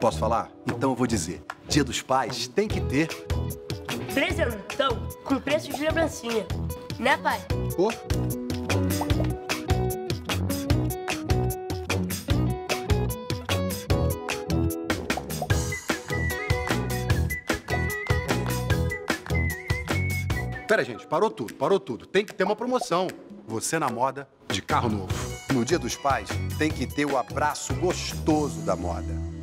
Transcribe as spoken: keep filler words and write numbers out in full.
Posso falar? Então eu vou dizer. Dia dos Pais tem que ter... presentão com preço de lembrancinha. Né, pai? Ô! Oh. Pera, gente, parou tudo, parou tudo. Tem que ter uma promoção. Você na moda de carro novo. No Dia dos Pais, tem que ter o abraço gostoso da moda.